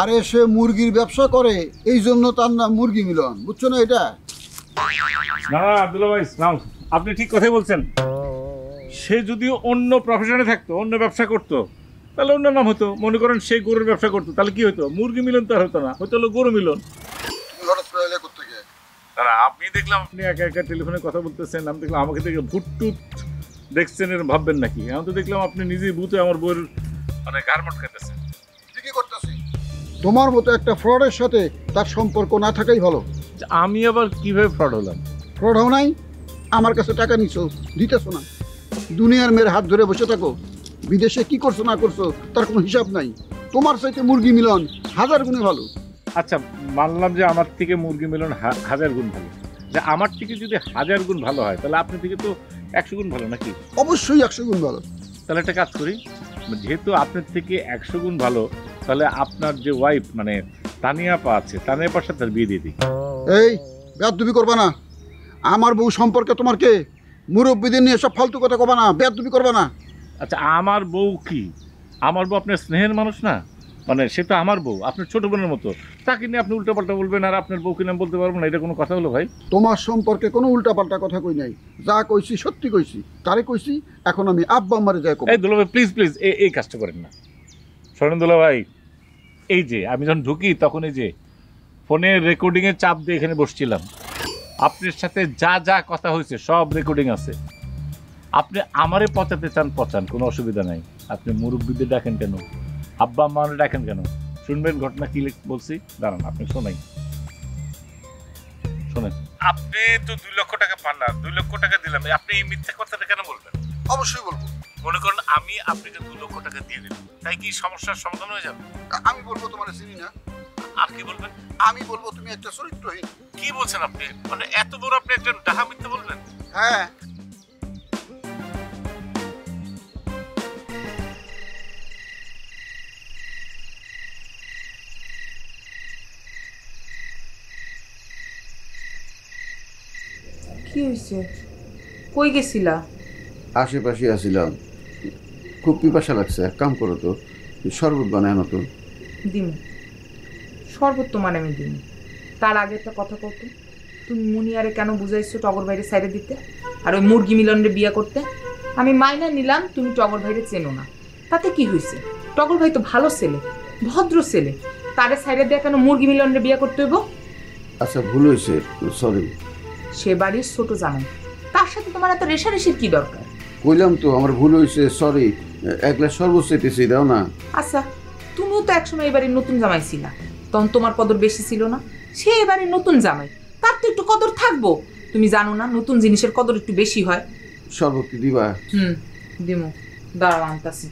আরে সে মুরগির ব্যবসা করে, এই জন্য তার নাম মুরগি মিলন, বুঝছো না এটা? না আব্দুল্লাহ ভাই নাও, আপনি ঠিক কথাই বলছেন। সে যদি অন্য প্রফেশনে থাকতো, অন্য ব্যবসা করতো, তাহলে অন্য নাম হতো। মনে করেন সে গরুর ব্যবসা করতো, তাহলে কি হতো? মুরগি মিলন তো আর হতো না, হতো হলো গরু মিলন। আপনি দেখলাম আপনি একা একা টেলিফোনে কথা বলতেছেন, আমি দেখলাম আমাকে দেখে ভুটটুত দেখছেন, এরকম ভাববেন নাকি? আমি তো দেখলাম আপনি নিজেই ভূতে আমার বইয়ের মানে গার্মেন্ট খেতেছেন। ঠিকই করতেছি, তোমার মতো একটা ফ্রডের সাথে তার সম্পর্ক না থাকাই ভালো। আমি আবার কিভাবে ফ্রড হলাম? ফ্রড হও নাই, আমার কাছে টাকা নিছো, দিতেছো না, দুনিয়ার মেয়ের হাত ধরে বসে থাকো, বিদেশে কি করছো না করছো তার কোনো হিসাব নাই। তোমার চাইতে মুরগি মিলন হাজার গুণে ভালো। আচ্ছা মানলাম যে আমার থেকে মুরগি মিলন হাজার গুণ ভালো, যে আমার থেকে যদি হাজার গুণ ভালো হয় তাহলে আপনার থেকে তো 100 গুণ ভালো নাকি? অবশ্যই 100 গুণ ভালো। তাহলে একটা কাজ করি, যেহেতু আপনার থেকে 100 গুণ ভালো, তাহলে আপনার যে ওয়াইফ মানে তানিয়াপা আছে, তানিয়াপার সাথে তার বিয়ে দিয়ে দিই। এই বেয়াদবি করবা না, আমার বউ সম্পর্কে তোমার কে মুরব্বীদের নিয়ে সব ফালতু কথা কবা না, বেয়াদবি করবা না। আচ্ছা আমার বউ কি? আমার বউ আপনার স্নেহের মানুষ না, মানে সে তো আমার বউ, আপনার ছোট বোনের মতো, তাকে নিয়ে আপনি উল্টাপাল্টা বলবেন আর আপনার বউকে নাম বলতে পারবো না, এটা কোনো কথা হলো ভাই? তোমার সম্পর্কে কোনো উল্টাপাল্টা কথা কই নাই, যা কইছি সত্যি কইছি, তারে কইছি। এখন আমি আব্বা আম্মারে যাই কই। এই দুলা ভাই প্লিজ প্লিজ এই কাজটা করেন না। শরণদুলা ভাই, এই যে আমি যখন ঢুকি তখন এই যে ফোনের রেকর্ডিংয়ের চাপ দিয়ে এখানে বসছিলাম, আপনার সাথে যা যা কথা হয়েছে সব রেকর্ডিং আছে। আপনি আমারে পচাতে চান পচান, কোনো অসুবিধা নাই। আপনি মুরব্বীদের ডাকেন কেন, আব্বা আম্মারে ডাকেন কেন? শুনবেন ঘটনা কি বলছি, দাঁড়ান আপনি শোনাই শোনেন। আপনি তো 2 লক্ষ টাকা পান না, 2 লক্ষ টাকা দিলাম, আপনি এই মিথ্যা কথাটা কেন বলবেন? অবশ্যই বলবো। মনে করেন আমি আপনাকে 2 লক্ষ টাকা দিয়ে দিলাম, তাই কি সমস্যার সমাধান হয়ে যাবে? আমি বলবো তোমার চিনি না, আর কি বলবেন? আমি বলবো তুমি একটা চরিত্রহীন। কি বলছেন আপনি? মানে এত বড় আপনি একটা ডাহা মিথ্যা বলবেন? হ্যাঁ। কি হইছে? কই গেছিলা? আশেপাশে আসিলাম, খুব পিপাসা লাগছে, এক কাম করো তো শরবত বানায় নতুন। দিন শরবত তো মানে আমি দিন। তার আগে একটা কথা কতো, তুমি মুনিয়ারে কেন বুঝাইছো টগর ভাইরে সাইডে দিতে আর ওই মুরগি মিলনরে বিয়ে করতে? আমি মাইনা নিলাম তুমি টগর ভাইরে চেনো না, তাতে কি হয়েছে? টগর ভাই তো ভালো ছেলে, ভদ্র ছেলে, তারে সাইডে দিয়ে কেন মুরগি মিলনরে বিয়ে করতে হইব? আচ্ছা ভুল হয়েছে, সরি। সে বাড়ির ছোট জামাই, তার সাথে তোমার এত রেশারেশির কি দরকার? কইলাম তো আমার ভুল হয়েছে, সরি। একলা সর্বস্বতেছি দাও না। আচ্ছা তুমিও তো একসময় এই বাড়ির নতুন জামাই ছিল, তখন তোমার কদর বেশি ছিল না? সে এই বাড়ির নতুন জামাই, তার তো একটু কদর থাকবো। তুমি জানো না নতুন জিনিসের কদর একটু বেশি হয়? সর্বত্র দিবা? হুম দিমো, দাঁড়াও আনতাছি।